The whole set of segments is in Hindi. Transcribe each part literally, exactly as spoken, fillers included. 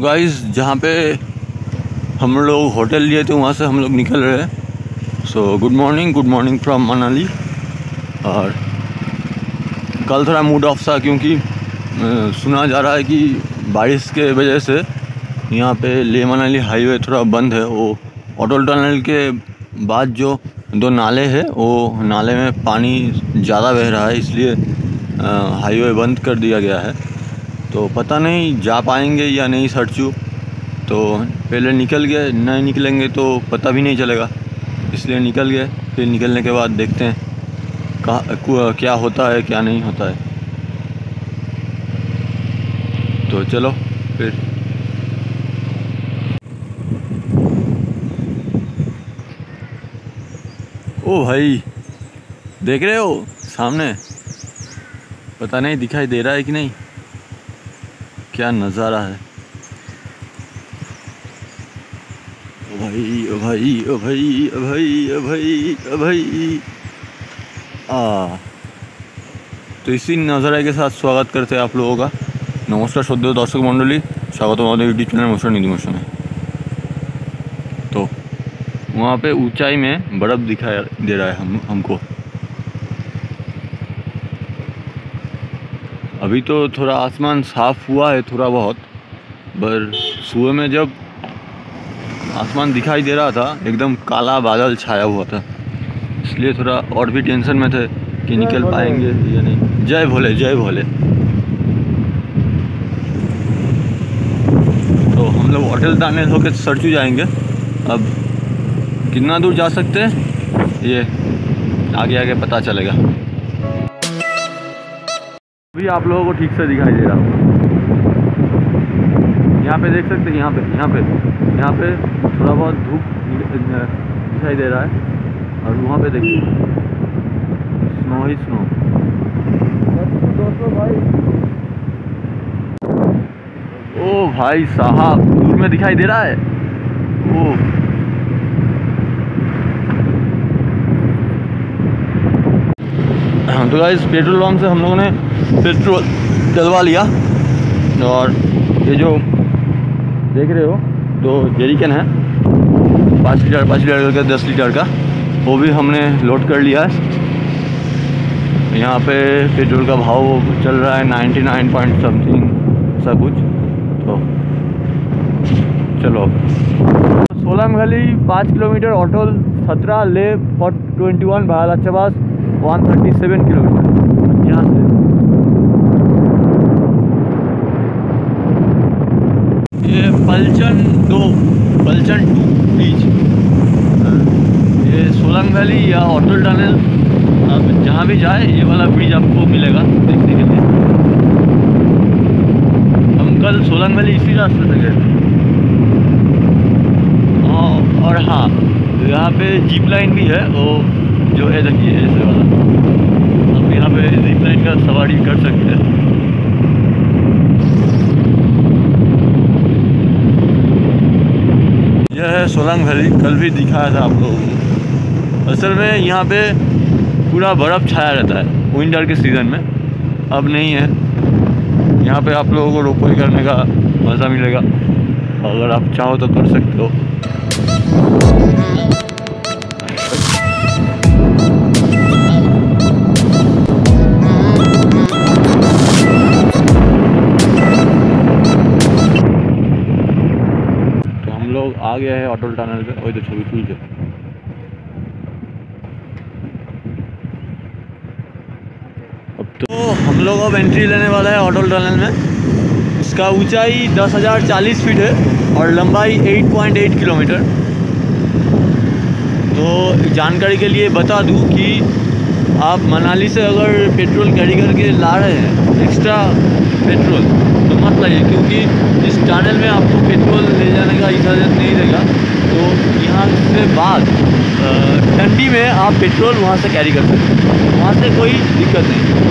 तो गाइस जहाँ पे हम लोग होटल लिए थे वहाँ से हम लोग निकल रहे हैं। So good morning good morning from Manali. और कल थोड़ा मूड ऑफ था क्योंकि सुना जा रहा है कि बारिश के वजह से यहाँ पे ले मनाली हाईवे थोड़ा बंद है। वो अटल टनल के बाद जो दो नाले हैं वो नाले में पानी ज़्यादा बह रहा है, इसलिए हाईवे बंद कर दिया गया है। तो पता नहीं जा पाएंगे या नहीं सरचू, तो पहले निकल गए, नहीं निकलेंगे तो पता भी नहीं चलेगा, इसलिए निकल गए। फिर निकलने के बाद देखते हैं कहाँ क्या होता है क्या नहीं होता है। तो चलो फिर। ओ भाई देख रहे हो सामने, पता नहीं दिखाई दे रहा है कि नहीं, क्या नज़ारा है। ओ भाई ओ भाई ओ भाई ओ भाई ओ भाई ओ भाई आ। तो इसी नज़ारे के साथ स्वागत करते हैं आप लोगों का। नमस्कार श्रद्धेय दर्शक मंडली, स्वागत हमारे YouTube channel motion Nidhi motion में। तो वहाँ पे ऊंचाई में बर्फ़ दिखाई दे रहा है हम हमको। अभी तो थोड़ा आसमान साफ हुआ है थोड़ा बहुत, पर सुबह में जब आसमान दिखाई दे रहा था एकदम काला बादल छाया हुआ था, इसलिए थोड़ा और भी टेंशन में थे कि निकल पाएंगे या नहीं। जय भोले जय भोले। तो हम लोग अटल टनल होकर सरचू जाएंगे। अब कितना दूर जा सकते हैं ये आगे आगे पता चलेगा। अभी आप लोगों को ठीक से दिखाई दे रहा हूँ। यहाँ पे देख सकते हैं, यहाँ पे यहाँ पे यहाँ पे थोड़ा बहुत धूप दिखाई दे रहा है। और वहाँ पे देखिए स्नो ही स्नो। ओ भाई साहब दूर में दिखाई दे रहा है वो। तो गाइस पेट्रोल पंप से हम लोगों ने पेट्रोल डलवा लिया। और ये जो देख रहे हो तो जेरिकन है पाँच लीटर पाँच लीटर का दस लीटर का, वो भी हमने लोड कर लिया है। यहाँ पे पेट्रोल का भाव चल रहा है नाइन्टी नाइन पॉइंट समथिंग सब कुछ। तो चलो सोलंग वैली पाँच किलोमीटर अटल, सत्रह ले फॉर ट्वेंटी वन भाला चबास वन थर्टी सेवन किलोमीटर यहाँ से। ये पलचन दो Palchan two bridge, Solang valley या अटल टनल, आप जहाँ भी जाए ये वाला ब्रिज आपको मिलेगा देखने के लिए। हम कल सोलंग वैली इसी रास्ते से गए थे। और हाँ यहाँ पे जीप लाइन भी है, वो जो है देखिए ऐसे वाला, आप यहाँ पे जीप लाइन का सवारी कर सकते हैं। यह है सोलंग वैली, कल भी दिखाया था आप लोगों को। असल में यहाँ पे पूरा बर्फ़ छाया रहता है विंटर के सीज़न में, अब नहीं है। यहाँ पे आप लोगों को रोपवे करने का मज़ा मिलेगा, अगर आप चाहो तो कर सकते हो। तो हम लोग आ गए हैं अटल टनल पे। वही तो छवि ठीक है। तो हम लोग अब एंट्री लेने वाला है अटल टनल में। इसका ऊंचाई दस हज़ार चालीस फीट है और लंबाई आठ पॉइंट आठ किलोमीटर। तो जानकारी के लिए बता दूं कि आप मनाली से अगर पेट्रोल कैरी करके ला रहे हैं एक्स्ट्रा पेट्रोल तो मत लाइए, क्योंकि इस टनल में आपको पेट्रोल ले जाने का इजाज़त नहीं देगा। तो यहाँ से बाद ठंडी में आप पेट्रोल वहाँ से कैरी कर सकते हैं, वहाँ से कोई दिक्कत नहीं।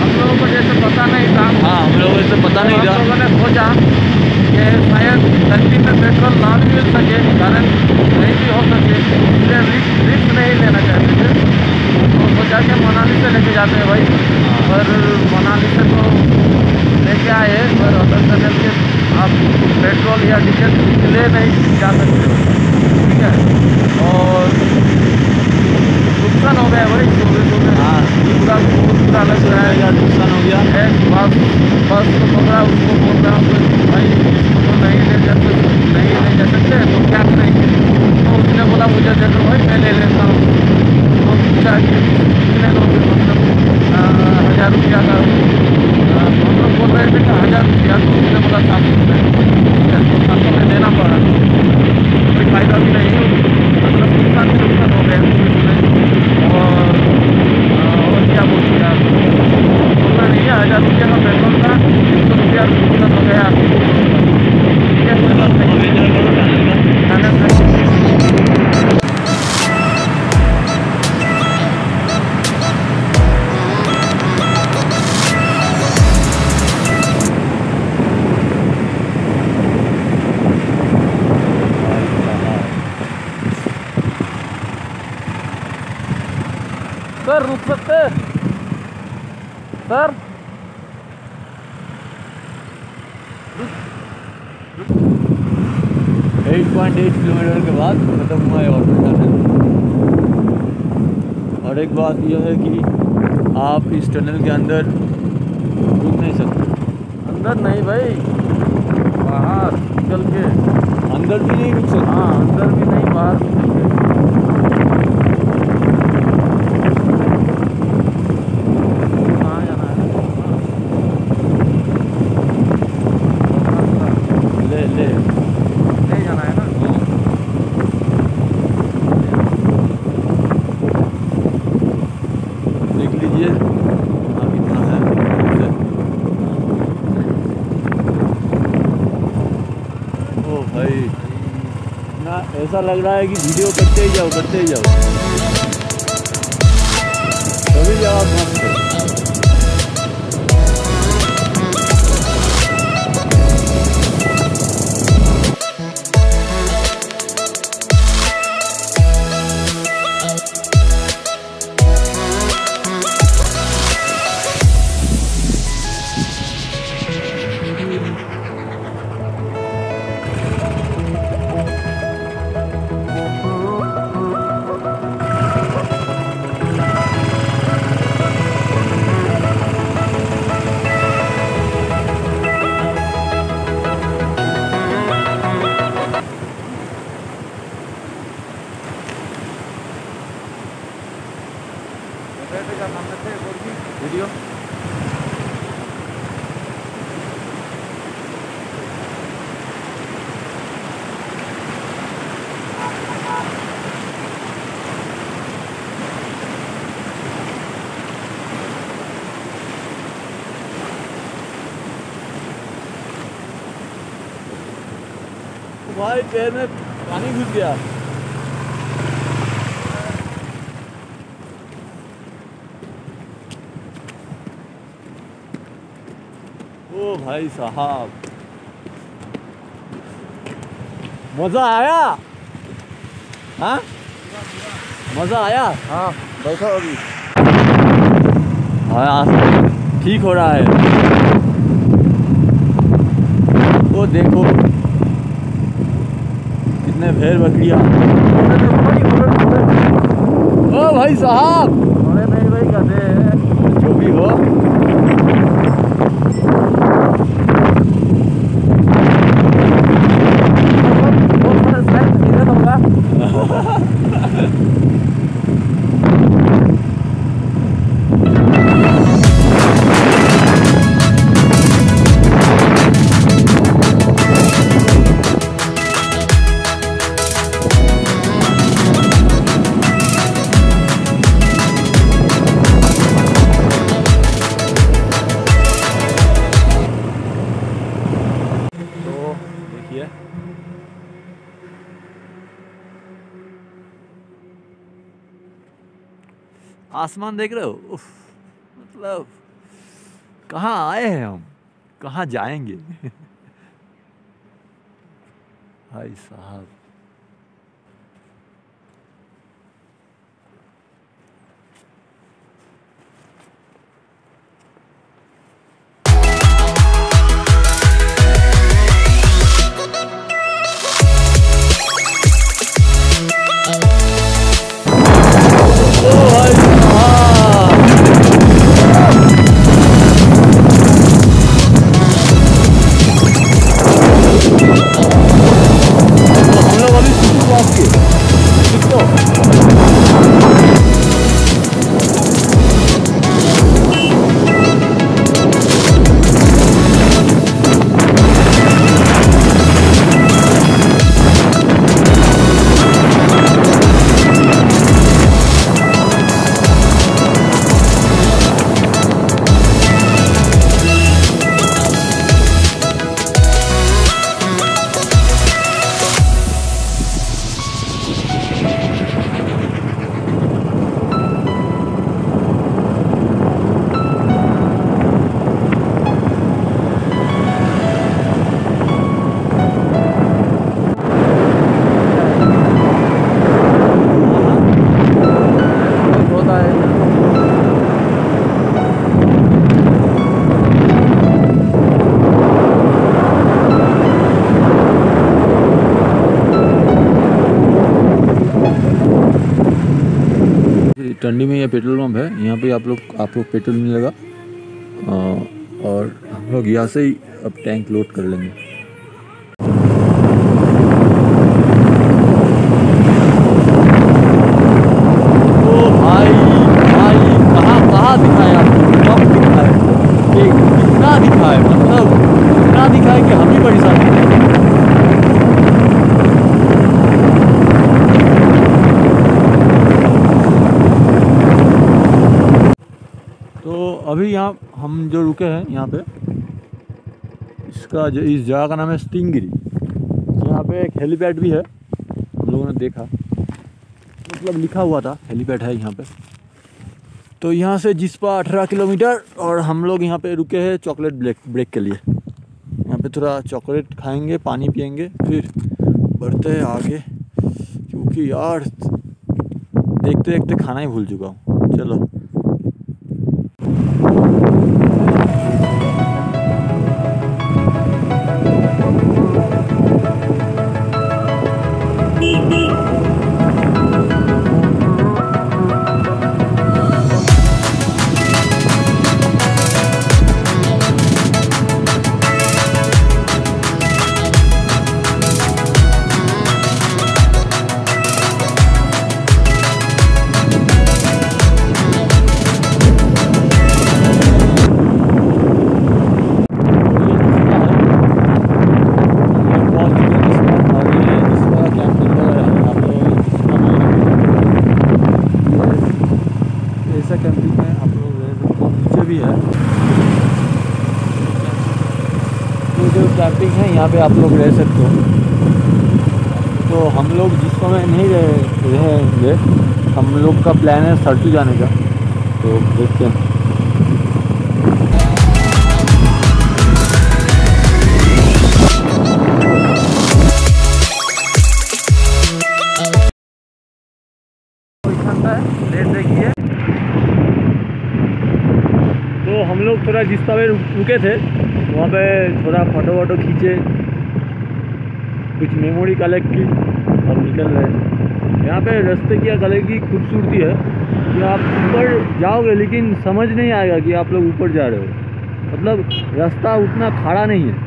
हम लोगों को जैसे पता नहीं था, हाँ हम लोगों को पता नहीं था, हम लोगों ने सोचा कि शायद धरती में पेट्रोल ना भी मिल सके, कारण नहीं भी हो सके, इसलिए रिस्क रिस्क नहीं लेना चाहते थे। तो सोचा कि मनाली से लेके जाते हैं भाई, पर मनाली से तो लेके है पर अटल टनल के आप पेट्रोल या डीजल ले नहीं जा सकते हो, ठीक है। और नुकसान हो गया भाई सुबह सुबह, हाँ पूरा पूरा लग रहा है यार, नुकसान हो गया है। बस बस को बोल रहा उसको बोल रहा हूँ भाई इसको नहीं ले जा नहीं ले जा सकते तो क्या करेंगे। तो उसने बोला मुझे जरूर भाई मैं ले लेता हूँ, तो पूछा कितने लोग मतलब हज़ार रुपया का, हम लोग बोल रहे बेटा हज़ार रुपया, तो उसने बोला सात सौ रुपये, सात सौ रुपये देना पड़ा, कोई फायदा भी नहीं, मतलब नुकसान से नुकसान हो गया। और और क्या बोलते यार, बोलना नहीं है हज़ार रुपये का पेट्रोल का तीन सौ रुपया नुकसान हो गया, ठीक है कोई बात नहीं। सर रुक सकते सर, आठ पॉइंट आठ किलोमीटर के बाद मतलब मैं और टनल। और एक बात यह है कि आप इस टनल के अंदर रुक नहीं सकते, अंदर नहीं भाई बाहर निकल के, अंदर भी नहीं रुक सकते, हाँ अंदर भी नहीं बाहर निकल के। ऐसा लग रहा है कि वीडियो करते ही जाओ करते ही जाओ तभी जवाब मत करो। भाई पैर में पानी घुस गया। ओ भाई साहब मजा आया, हाँ मजा आया, हाँ बैठो अभी। हाँ ठीक हो रहा है, वो देखो ने भेड़ बकरियाँ। ओ भाई साहब अरे नहीं भाई कहते हैं जो भी हो। आसमान देख रहे हो, उफ, मतलब कहाँ आए हैं हम, कहाँ जाएंगे। भाई साहब टंडी में यह पेट्रोल पम्प है, यहाँ पे आप लोग आप लोग पेट्रोल मिलेगा और हम लोग यहाँ से ही अब टैंक लोड कर लेंगे। ओ भाई भाई कहाँ कहाँ दिखाया आपको, दिखाया कितना दिखाया, मतलब कितना दिखाया कि हम ही परेशान हैं। अभी यहाँ हम जो रुके हैं यहाँ पे, इसका जो इस जगह का नाम है स्टिंगरी। यहाँ पे एक हेलीपैड भी है, हम लोगों ने देखा, मतलब लिखा हुआ था हेलीपैड है यहाँ पे। तो यहाँ से जिसपा अठारह किलोमीटर और हम लोग यहाँ पे रुके हैं चॉकलेट ब्रेक ब्रेक के लिए। यहाँ पे थोड़ा चॉकलेट खाएंगे, पानी पियेंगे, फिर बढ़ते हैं आगे, क्योंकि यार देखते देखते खाना ही भूल चुका हूँ। चलो कैंपिंग है यहाँ पे, आप लोग रह सकते हो। तो हम लोग जिस समय नहीं रहेंगे, हम लोग का प्लान है सरचू जाने का, तो देखते हैं। तो हम लोग थोड़ा जिस समय रुके थे वहाँ पे थोड़ा फोटो वोटो खींचे, कुछ मेमोरी कलेक्ट की और निकल रहे। यहाँ पे रास्ते की अलग की खूबसूरती है कि आप ऊपर जाओगे लेकिन समझ नहीं आएगा कि आप लोग ऊपर जा रहे हो। मतलब रास्ता उतना खड़ा नहीं है,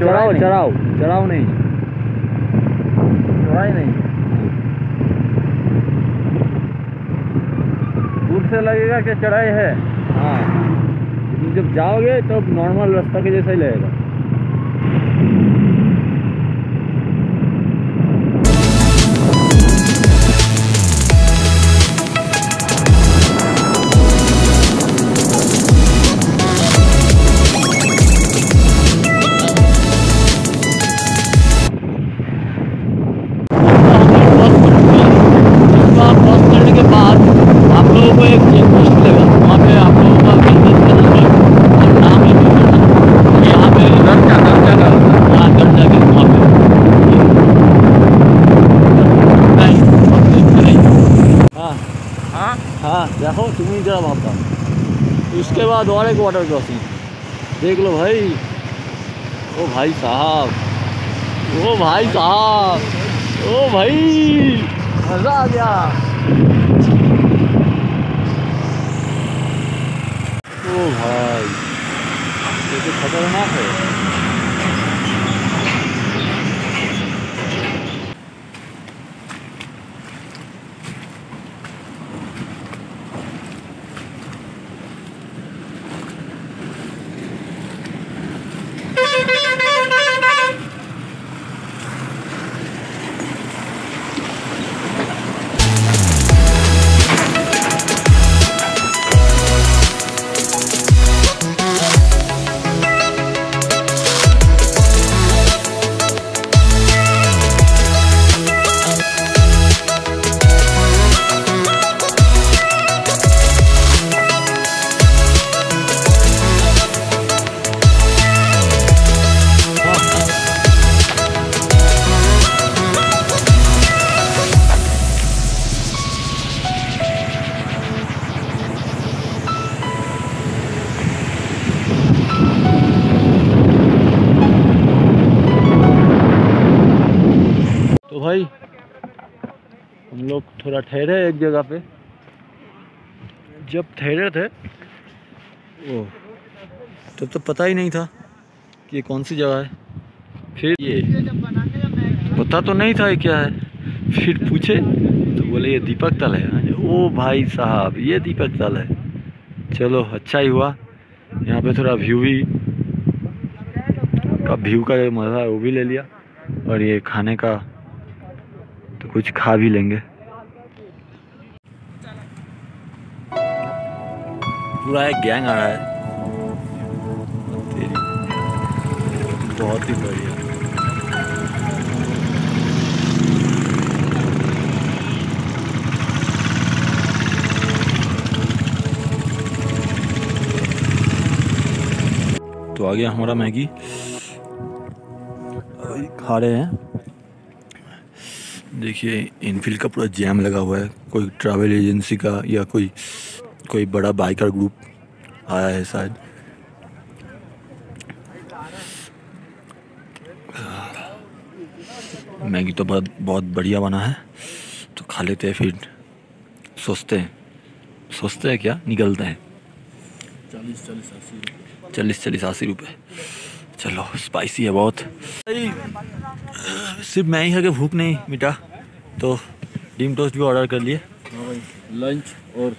चढ़ाओ चढ़ाओ चढ़ाओ नहीं चढ़ाई नहीं, दूर से लगेगा कि चढ़ाई है। हाँ, जब जाओगे तो नॉर्मल रास्ता के जैसा ही लगेगा। देखो तुम्हें जरा भापा, उसके बाद और एक वाटर क्रॉसिंग देख लो भाई। ओ भाई साहब, ओ भाई साहब, ओ भाई मज़ा आ गया। ओ भाई ये तो खतरनाक है। भाई हम लोग थोड़ा ठहरे एक जगह पे, जब ठहरे थे ओह तब तो पता ही नहीं था कि ये कौन सी जगह है। फिर ये पता तो नहीं था ये क्या है, फिर पूछे तो बोले ये दीपक तल है। ओ भाई साहब ये दीपक तल है। चलो अच्छा ही हुआ, यहाँ पे थोड़ा व्यू भी का व्यू का मज़ा है वो भी ले लिया, और ये खाने का तो कुछ खा भी लेंगे। पूरा एक गैंग आ रहा है, बहुत ही बढ़िया। तो आ गया हमारा मैगी, खा रहे हैं। देखिए इनफील्ड का पूरा जैम लगा हुआ है, कोई ट्रैवल एजेंसी का या कोई कोई बड़ा बाइकर ग्रुप आया है शायद। मैगी तो बहुत बहुत बढ़िया बना है, तो खा लेते हैं। फिर सोचते हैं सोचते हैं क्या निकलते हैं। चालीस चालीस अस्सी रुपये चालीस चालीस अस्सी रुपये चलो स्पाइसी है बहुत। सिर्फ मैं ही है कि भूख नहीं मिटा, तो डीम टोस्ट भी ऑर्डर कर लिए। लंच और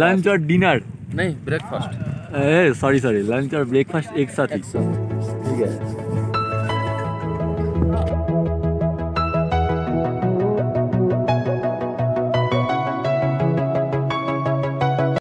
लंच और डिनर नहीं ब्रेकफास्ट सॉरी सॉरी लंच और ब्रेकफास्ट एक साथ ही, ठीक है।